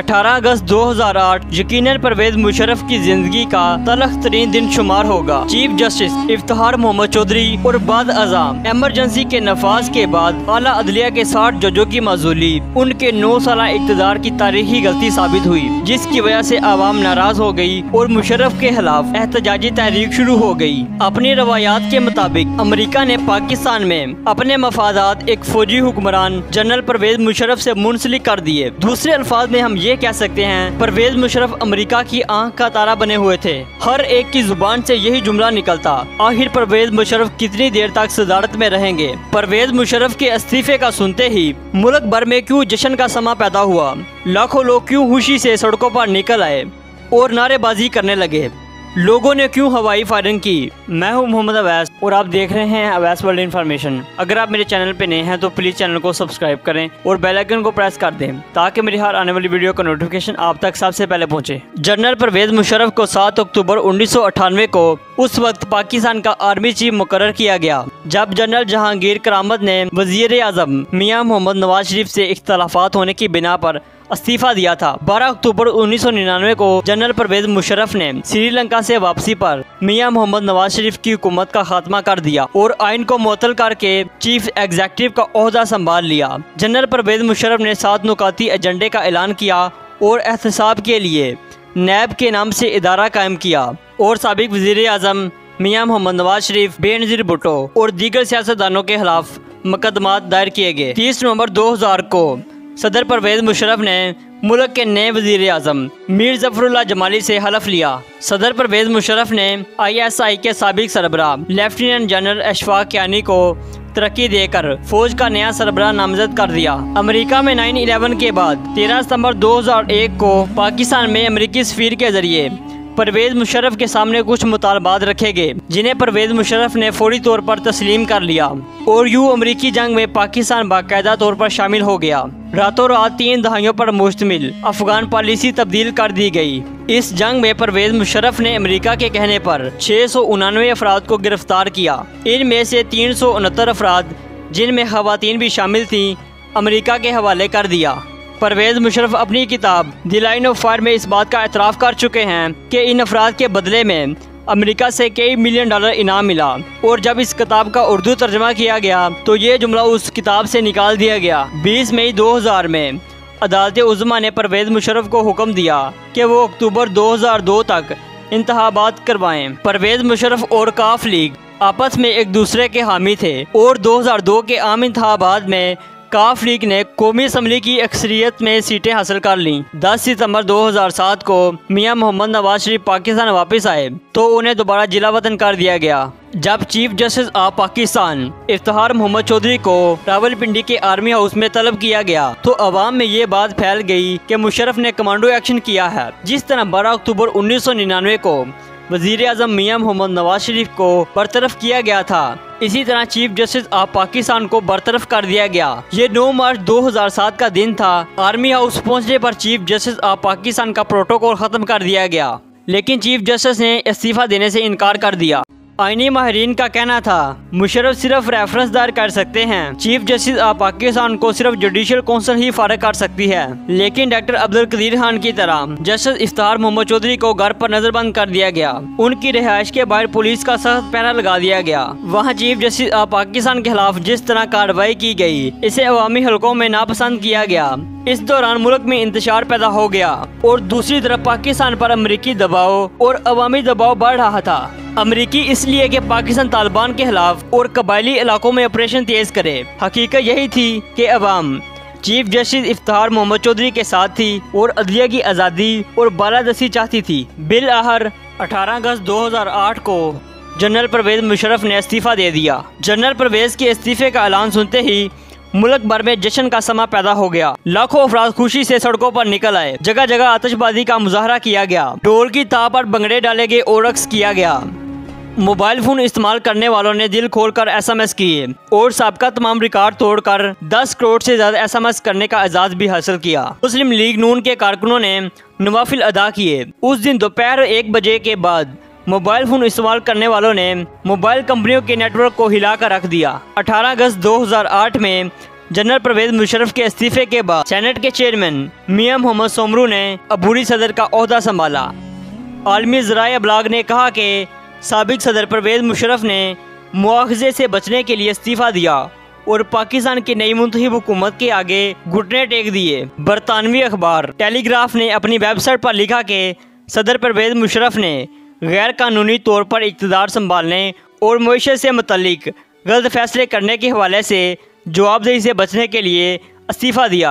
18 अगस्त 2008 यकीनन परवेज मुशर्रफ की जिंदगी का तलख तरीन दिन शुमार होगा। चीफ जस्टिस इफ्तिखार मोहम्मद चौधरी और बाद अजाम इमरजेंसी के नफाज के बाद आला अदलिया के 60 जजों की माजूली उनके 9 साल इक़्तिदार की तारीखी गलती साबित हुई, जिसकी वजह से आवाम नाराज हो गई और मुशर्रफ के खिलाफ एहतजाजी तहरीक शुरू हो गई। अपनी रवायात के मुताबिक अमरीका ने पाकिस्तान में अपने मफादात एक फौजी हुक्मरान जनरल परवेज मुशर्रफ से मुंसलिक कर दिए। दूसरे अल्फाज में हम ये कह सकते हैं परवेज मुशर्रफ अमेरिका की आंख का तारा बने हुए थे। हर एक की जुबान से यही जुमला निकलता, आखिर परवेज मुशर्रफ कितनी देर तक सदारत में रहेंगे। परवेज मुशर्रफ के इस्तीफे का सुनते ही मुल्क भर में क्यों जश्न का समा पैदा हुआ, लाखों लोग क्यों खुशी से सड़कों पर निकल आए और नारेबाजी करने लगे, लोगों ने क्यों हवाई फायरिंग की। मैं हूं मोहम्मद अवैस और आप देख रहे हैं अवैस वर्ल्ड इंफॉर्मेशन। अगर आप मेरे चैनल पे नए हैं तो प्लीज़ चैनल को सब्सक्राइब करें और बेल आइकन को प्रेस कर दें ताकि मेरी हर आने वाली वीडियो का नोटिफिकेशन आप तक सबसे पहले पहुंचे। जनरल परवेज मुशर्रफ को 7 अक्टूबर 1998 को उस वक्त पाकिस्तान का आर्मी चीफ मुकर्रर किया गया जब जनरल जहांगीर करामत ने वजीर आजम मियाँ मोहम्मद नवाज शरीफ से इख्तलाफात होने की बिना पर इस्तीफा दिया था। 12 अक्टूबर 1999 को जनरल परवेज मुशर्रफ ने श्रीलंका से वापसी पर मियाँ मोहम्मद नवाज शरीफ की हुकूमत का खात्मा कर दिया और आइन को मुअत्तल करके चीफ एग्जीक्यूटिव का ओहदा संभाल लिया। जनरल परवेज मुशर्रफ ने 7 नुकाती एजेंडे का ऐलान किया और एहतसाब के लिए नैब के नाम से इदारा कायम किया और साबिक वजीर आजम मियाँ मोहम्मद नवाज शरीफ, बेनज़ीर भुट्टो और दीगर सियासतदानों के खिलाफ मुकदमा दायर किए गए। 30 नवंबर 2000 को सदर परवेज मुशर्रफ ने मुल्क के नए वजीर आजम मीर ज़फ़रुल्लाह जमाली से हलफ लिया। सदर परवेज मुशर्रफ ने ISI के साबिक सरबरा लेफ्टिनेंट जनरल अशफाक कयानी को तरक्की देकर फौज का नया सरबरा नामजद कर दिया। अमेरिका में 9/11 के बाद 13 सितंबर 2001 को पाकिस्तान में अमेरिकी सफीर के जरिए परवेज मुशर्रफ के सामने कुछ मुतालबात रखे गए, जिन्हें परवेज मुशर्रफ ने फौरी तौर पर तस्लीम कर लिया और यूं अमरीकी जंग में पाकिस्तान बाकायदा तौर पर शामिल हो गया। रातों रात 3 दहाइयों पर मुश्तमिल अफगान पॉलिसी तब्दील कर दी गई। इस जंग में परवेज मुशर्रफ ने अमेरिका के कहने पर 699 अफराद को गिरफ्तार किया। इनमें से 369 अफराद, जिनमें खवातीन भी शामिल थी, अमेरिका के हवाले कर दिया। परवेज मुशर्रफ अपनी किताब द लाइन ऑफ फायर में इस बात का एतराफ़ कर चुके हैं कि इन अफराद के बदले में अमेरिका से कई मिलियन डॉलर इनाम मिला और जब इस किताब का उर्दू तर्जमा किया गया तो ये जुमला उस किताब से निकाल दिया गया। 20 मई 2000 में अदालत उज़्मा ने परवेज मुशर्रफ को हुक्म दिया कि वो अक्टूबर 2002 तक इंतखाबात करवाएं। परवेज मुशर्रफ और काफ लीग आपस में एक दूसरे के हामी थे और 2002 के आम इंतखाबात में काफ लीग ने कौमी असम्बली की अक्सरियत में सीटें हासिल कर लीं। 10 सितंबर 2007 को मियाँ मोहम्मद नवाज शरीफ पाकिस्तान वापस आए तो उन्हें दोबारा जिला वतन कर दिया गया। जब chief justice of Pakistan Iftikhar Mohammad Chaudhry को रावलपिंडी के आर्मी हाउस में तलब किया गया तो अवाम में ये बात फैल गई कि मुशर्रफ ने कमांडो एक्शन किया है। जिस तरह 12 अक्टूबर 1999 को वजीर आजम मियाँ मोहम्मद नवाज शरीफ को बरतरफ किया गया था, इसी तरह चीफ जस्टिस ऑफ पाकिस्तान को बरतरफ कर दिया गया। ये 9 मार्च 2007 का दिन था। आर्मी हाउस पहुंचने पर चीफ जस्टिस ऑफ पाकिस्तान का प्रोटोकॉल खत्म कर दिया गया, लेकिन चीफ जस्टिस ने इस्तीफा देने से इनकार कर दिया। आईनी माहरीन का कहना था मुशर्रफ सिर्फ रेफरेंस दायर कर सकते हैं, चीफ जस्टिस ऑफ पाकिस्तान को सिर्फ जुडिशियल कौंसिल ही फारिग कर सकती है, लेकिन डॉक्टर अब्दुल कदीर खान की तरह जस्टिस इफ्तिखार मोहम्मद चौधरी को घर पर नजरबंद कर दिया गया। उनकी रिहाइश के बाहर पुलिस का सख्त पहरा लगा दिया गया। वहाँ चीफ जस्टिस ऑफ पाकिस्तान के खिलाफ जिस तरह कार्रवाई की गयी इसे अवामी हलकों में नापसंद किया गया। इस दौरान मुल्क में इंतशार पैदा हो गया और दूसरी तरफ पाकिस्तान पर अमरीकी दबाव और अवामी दबाव बढ़ रहा था। अमरीकी इसलिए कि पाकिस्तान तालिबान के खिलाफ और कबायली इलाकों में ऑपरेशन तेज करे। हकीकत यही थी कि अवाम चीफ जस्टिस इफ्तिखार मोहम्मद चौधरी के साथ थी और अदलिया की आज़ादी और बालादस्ती चाहती थी। बिल आहर 18 अगस्त 2008 को जनरल परवेज मुशर्रफ ने इस्तीफा दे दिया। जनरल परवेज के इस्तीफे का ऐलान सुनते ही मुल्क भर में जश्न का समा पैदा हो गया। लाखों अफराद खुशी से सड़कों पर निकल आए, जगह जगह आतिशबाजी का मुजाहरा किया गया, ढोल की ताप पर भंगड़े डाले गए और रक्स किया गया। मोबाइल फोन इस्तेमाल करने वालों ने दिल खोलकर SMS किए और सबका तमाम रिकॉर्ड तोड़कर 10 करोड़ से ज्यादा SMS करने का एजाज भी हासिल किया। मुस्लिम लीग नून के कारकुनों ने नवाफिल अदा किए। उस दिन दोपहर 1 बजे के बाद मोबाइल फोन इस्तेमाल करने वालों ने मोबाइल कंपनियों के नेटवर्क को हिलाकर रख दिया। 18 अगस्त 2008 में जनरल परवेज मुशर्रफ के इस्तीफे के बाद सेनेट के चेयरमैन मिया मोहम्मद सोमरू ने अबूरी सदर का ओहदा संभाला। आलमी ज़राए अबलाग ने कहा कि साबिक सदर परवेज मुशर्रफ ने मुआखजे से बचने के लिए इस्तीफ़ा दिया और पाकिस्तान की नई मुंतखब हुकूमत के आगे घुटने टेक दिए। बरतानवी अखबार टेलीग्राफ ने अपनी वेबसाइट पर लिखा कि सदर परवेज मुशर्रफ ने गैर कानूनी तौर पर इक़्तिदार संभालने और मुआशे से मुतल्लिक़ गलत फैसले करने के हवाले से जवाबदेही से बचने के लिए इस्तीफ़ा दिया।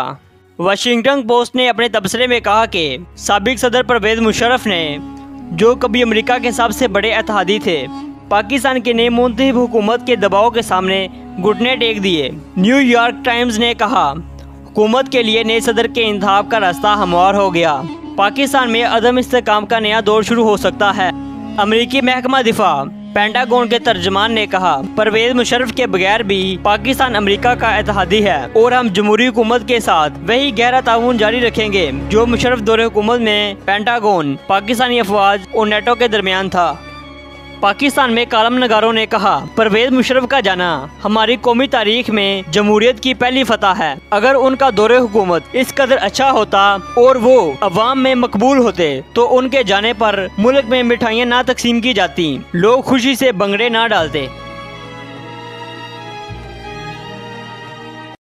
वाशिंगटन पोस्ट ने अपने तबसरे में कहा कि साबिक़ सदर परवेज मुशर्रफ ने, जो कभी अमेरिका के सबसे बड़े इत्तेहादी थे, पाकिस्तान की नई मुंतखब हुकूमत के दबाव के सामने घुटने टेक दिए। न्यूयॉर्क टाइम्स ने कहा, हुकूमत के लिए नए सदर के इंतखाब का रास्ता हमवार हो गया। पाकिस्तान में अदम इस्तेकाम का नया दौर शुरू हो सकता है। अमेरिकी महकमा दिफा पेंटागॉन के तर्जमान ने कहा, परवेज मुशर्रफ के बगैर भी पाकिस्तान अमेरिका का इत्तेहादी है और हम जमहूरी हुकूमत के साथ वही गहरा ताउन जारी रखेंगे जो मुशर्रफ दौरे हुकूमत में पेंटागॉन, पाकिस्तानी अफवाज और नेटो के दरमियान था। पाकिस्तान में कालम नगारों ने कहा, परवेज मुशर्रफ का जाना हमारी कौमी तारीख में जमहूरियत की पहली फतह है। अगर उनका दौरे हुकूमत इस कदर अच्छा होता और वो अवाम में मकबूल होते तो उनके जाने पर मुल्क में मिठाइयाँ ना तकसीम की जाती, लोग खुशी से बंगड़े ना डालते।